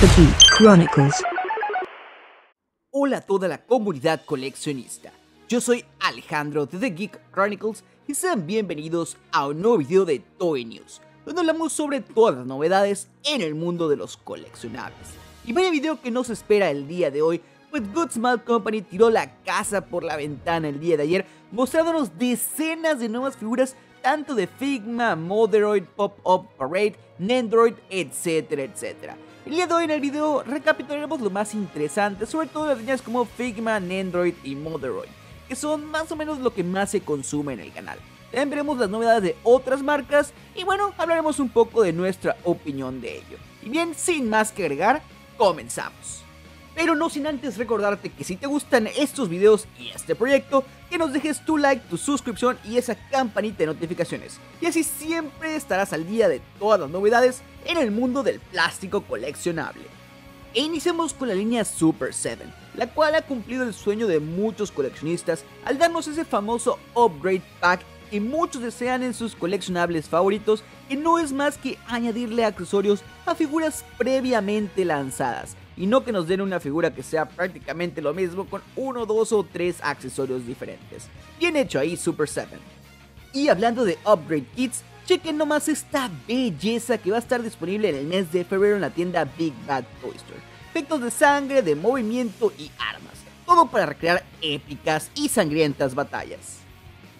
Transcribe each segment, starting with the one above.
The Geek Chronicles. Hola a toda la comunidad coleccionista. Yo soy Alejandro de The Geek Chronicles y sean bienvenidos a un nuevo video de Toy News, donde hablamos sobre todas las novedades en el mundo de los coleccionables. Y vaya video que nos espera el día de hoy, pues Good Smile Company tiró la casa por la ventana el día de ayer, mostrándonos decenas de nuevas figuras tanto de Figma, Moderoid, Pop-Up Parade, Nendoroid, etcétera, etcétera. El día de hoy en el video recapitularemos lo más interesante, sobre todo las líneas como Figma, Nendoroid y Moderoid, que son más o menos lo que más se consume en el canal. También veremos las novedades de otras marcas y bueno, hablaremos un poco de nuestra opinión de ello. Y bien, sin más que agregar, comenzamos. Pero no sin antes recordarte que si te gustan estos videos y este proyecto, que nos dejes tu like, tu suscripción y esa campanita de notificaciones. Y así siempre estarás al día de todas las novedades en el mundo del plástico coleccionable. E iniciemos con la línea Super 7, la cual ha cumplido el sueño de muchos coleccionistas al darnos ese famoso Upgrade Pack que muchos desean en sus coleccionables favoritos, que no es más que añadirle accesorios a figuras previamente lanzadas, y no que nos den una figura que sea prácticamente lo mismo con 1, 2 o 3 accesorios diferentes. Bien hecho ahí Super 7. Y hablando de Upgrade Kits, chequen nomás esta belleza que va a estar disponible en el mes de febrero en la tienda Big Bad Toy Store. Efectos de sangre, de movimiento y armas, todo para recrear épicas y sangrientas batallas.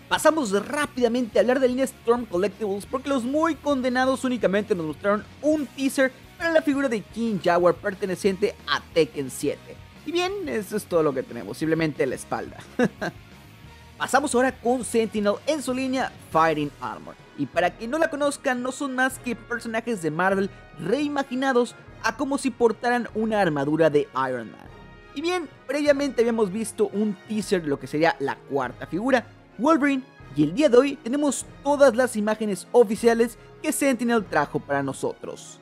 Pasamos rápidamente a hablar de la línea Storm Collectibles porque los muy condenados únicamente nos mostraron un teaser para la figura de King Jawa perteneciente a Tekken 7. Y bien, eso es todo lo que tenemos, simplemente la espalda. Pasamos ahora con Sentinel en su línea Fighting Armor. Y para quien no la conozcan, no son más que personajes de Marvel reimaginados a como si portaran una armadura de Iron Man. Y bien, previamente habíamos visto un teaser de lo que sería la cuarta figura, Wolverine. Y el día de hoy tenemos todas las imágenes oficiales que Sentinel trajo para nosotros.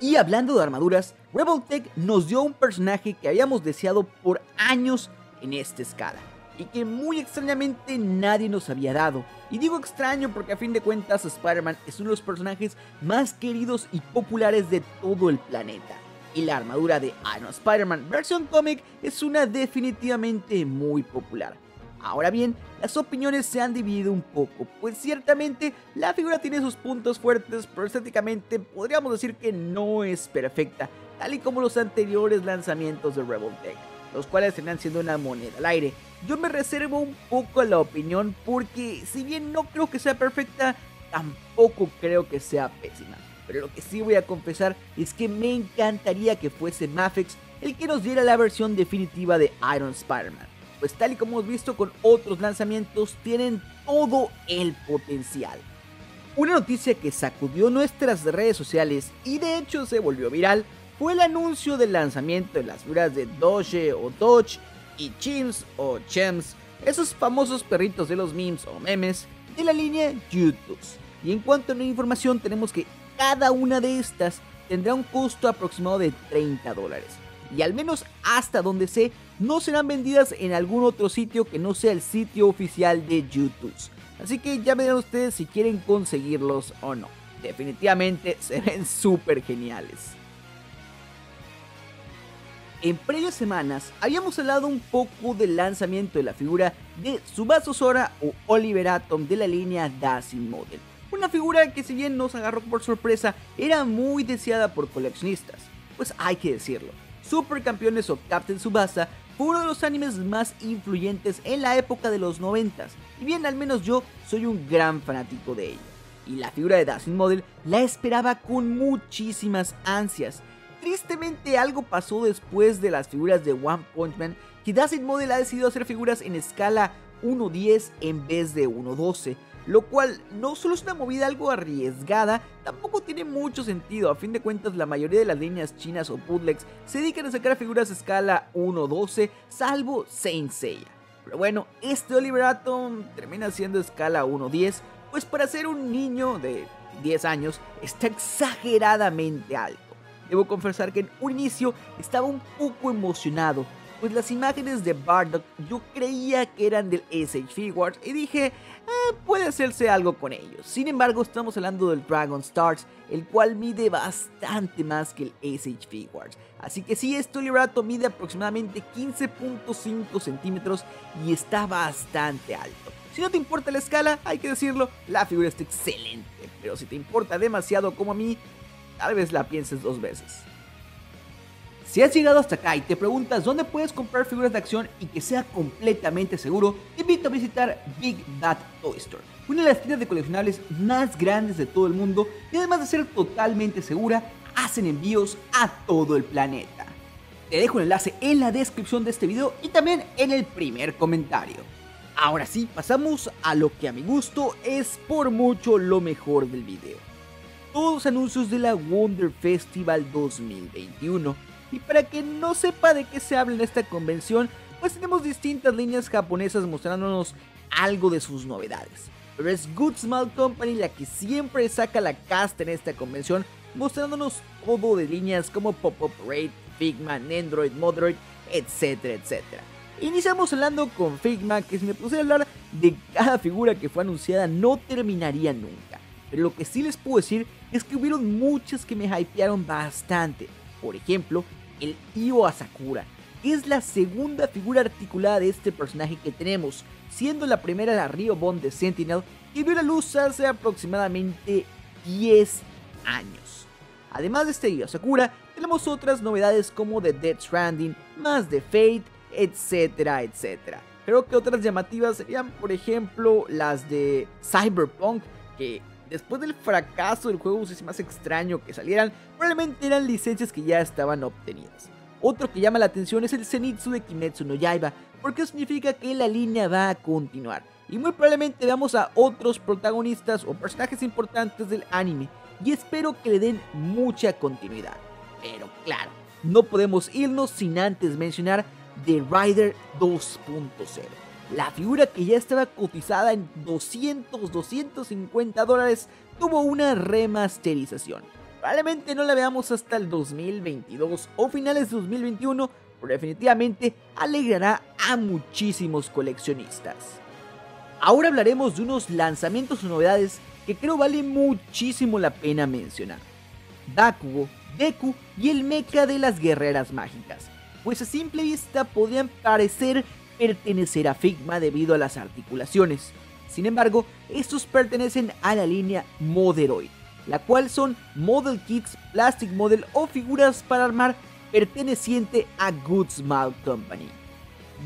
Y hablando de armaduras, RebelTech nos dio un personaje que habíamos deseado por años en esta escala y que muy extrañamente nadie nos había dado. Y digo extraño porque a fin de cuentas Spider-Man es uno de los personajes más queridos y populares de todo el planeta, y la armadura de Iron Spider-Man versión cómic es una definitivamente muy popular. Ahora bien, las opiniones se han dividido un poco, pues ciertamente la figura tiene sus puntos fuertes, pero estéticamente podríamos decir que no es perfecta, tal y como los anteriores lanzamientos de RebelTech, los cuales terminan siendo una moneda al aire. Yo me reservo un poco la opinión porque si bien no creo que sea perfecta, tampoco creo que sea pésima. Pero lo que sí voy a confesar es que me encantaría que fuese Mafex el que nos diera la versión definitiva de Iron Spider-Man, pues tal y como hemos visto con otros lanzamientos, tienen todo el potencial. Una noticia que sacudió nuestras redes sociales y de hecho se volvió viral fue el anuncio del lanzamiento de las figuras de Doge o Doge y Chims o Chims, esos famosos perritos de los memes o memes de la línea YouTube. Y en cuanto a la información, tenemos que cada una de estas tendrá un costo aproximado de $30. Y al menos hasta donde sé, no serán vendidas en algún otro sitio que no sea el sitio oficial de YouTube. Así que ya verán ustedes si quieren conseguirlos o no. Definitivamente se ven súper geniales. En previas semanas habíamos hablado un poco del lanzamiento de la figura de Subasosora o Oliver Atom de la línea Dazzy Model. Una figura que si bien nos agarró por sorpresa, era muy deseada por coleccionistas, pues hay que decirlo. Super Campeones o Captain Tsubasa fue uno de los animes más influyentes en la época de los 90s, y bien al menos yo soy un gran fanático de ello, y la figura de Dazzy Model la esperaba con muchísimas ansias. Tristemente algo pasó después de las figuras de One Punch Man, que Dazzy Model ha decidido hacer figuras en escala 1:10 en vez de 1:12, lo cual no solo es una movida algo arriesgada, tampoco tiene mucho sentido. A fin de cuentas la mayoría de las líneas chinas o bootlegs se dedican a sacar figuras a escala 1:12, salvo Saint Seiya. Pero bueno, este Oliver Atom termina siendo escala 1:10, pues para ser un niño de 10 años está exageradamente alto. Debo confesar que en un inicio estaba un poco emocionado, pues las imágenes de Bardock yo creía que eran del SH Figuarts y dije, puede hacerse algo con ellos. Sin embargo, estamos hablando del Dragon Stars, el cual mide bastante más que el SH Figuarts. Así que sí, este Oliver Atom mide aproximadamente 15.5 centímetros y está bastante alto. Si no te importa la escala, hay que decirlo, la figura está excelente. Pero si te importa demasiado como a mí, tal vez la pienses dos veces. Si has llegado hasta acá y te preguntas dónde puedes comprar figuras de acción y que sea completamente seguro, te invito a visitar Big Bad Toy Store, una de las tiendas de coleccionables más grandes de todo el mundo, y además de ser totalmente segura, hacen envíos a todo el planeta. Te dejo el enlace en la descripción de este video y también en el primer comentario. Ahora sí, pasamos a lo que a mi gusto es por mucho lo mejor del video: todos los anuncios de la Wonder Festival 2021. Y para que no sepa de qué se habla en esta convención, pues tenemos distintas líneas japonesas mostrándonos algo de sus novedades. Pero es Good Smile Company la que siempre saca la casta en esta convención, mostrándonos todo de líneas como Pop-Up Raid, Figma, Nendoroid, Moderoid, etcétera, etcétera. Iniciamos hablando con Figma, que si me pusiera a hablar de cada figura que fue anunciada no terminaría nunca. Pero lo que sí les puedo decir es que hubieron muchas que me hypearon bastante. Por ejemplo, el Yoh Asakura, que es la segunda figura articulada de este personaje que tenemos, siendo la primera la Revoltech de Sentinel, que vio la luz hace aproximadamente 10 años. Además de este Yoh Asakura, tenemos otras novedades como de Death Stranding, más de Fate, etcétera, etcétera. Creo que otras llamativas serían, por ejemplo, las de Cyberpunk, que después del fracaso del juego es más extraño que salieran, probablemente eran licencias que ya estaban obtenidas. Otro que llama la atención es el Zenitsu de Kimetsu no Yaiba, porque significa que la línea va a continuar, y muy probablemente veamos a otros protagonistas o personajes importantes del anime, y espero que le den mucha continuidad. Pero claro, no podemos irnos sin antes mencionar The Rider 2.0. La figura que ya estaba cotizada en $200, $250 tuvo una remasterización. Probablemente no la veamos hasta el 2022 o finales de 2021, pero definitivamente alegrará a muchísimos coleccionistas. Ahora hablaremos de unos lanzamientos o novedades que creo vale muchísimo la pena mencionar: Bakugo, Deku y el mecha de las guerreras mágicas, pues a simple vista podrían parecer pertenecer a Figma debido a las articulaciones. Sin embargo, estos pertenecen a la línea Moderoid, la cual son Model Kits, Plastic Model o figuras para armar perteneciente a Good Smile Company.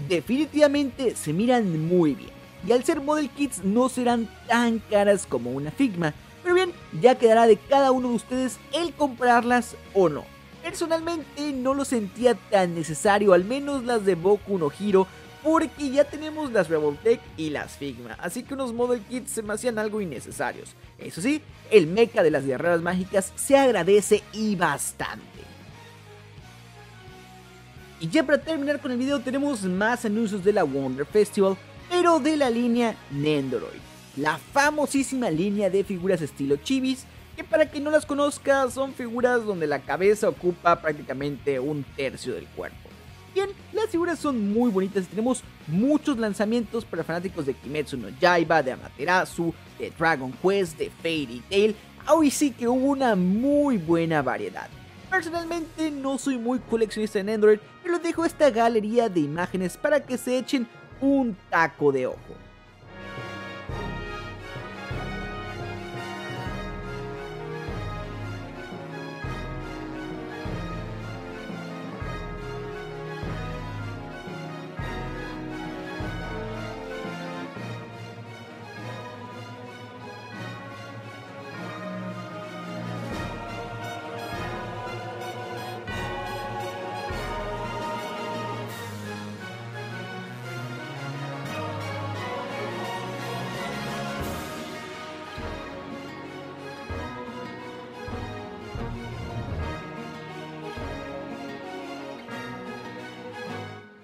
Definitivamente se miran muy bien, y al ser Model Kits no serán tan caras como una Figma, pero bien, ya quedará de cada uno de ustedes el comprarlas o no. Personalmente no lo sentía tan necesario, al menos las de Boku no Hero, porque ya tenemos las Revoltech y las Figma, así que unos Model Kits se me hacían algo innecesarios. Eso sí, el mecha de las guerreras mágicas se agradece y bastante. Y ya para terminar con el video tenemos más anuncios de la Wonder Festival, pero de la línea Nendoroid, la famosísima línea de figuras estilo chibis, que para que no las conozca son figuras donde la cabeza ocupa prácticamente un tercio del cuerpo. Bien, las figuras son muy bonitas y tenemos muchos lanzamientos para fanáticos de Kimetsu no Yaiba, de Amaterasu, de Dragon Quest, de Fairy Tail. Hoy sí que hubo una muy buena variedad. Personalmente no soy muy coleccionista en Android, pero les dejo esta galería de imágenes para que se echen un taco de ojo.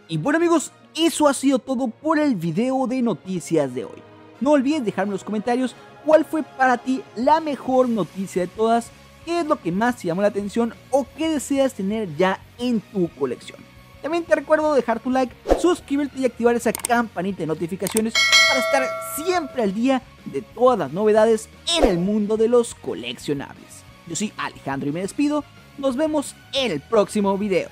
Y bueno amigos, eso ha sido todo por el video de noticias de hoy. No olvides dejarme en los comentarios cuál fue para ti la mejor noticia de todas, qué es lo que más te llamó la atención o qué deseas tener ya en tu colección. También te recuerdo dejar tu like, suscribirte y activar esa campanita de notificaciones para estar siempre al día de todas las novedades en el mundo de los coleccionables. Yo soy Alejandro y me despido, nos vemos en el próximo video.